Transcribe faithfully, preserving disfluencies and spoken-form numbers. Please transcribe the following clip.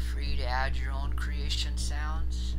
free to add your own creation sounds.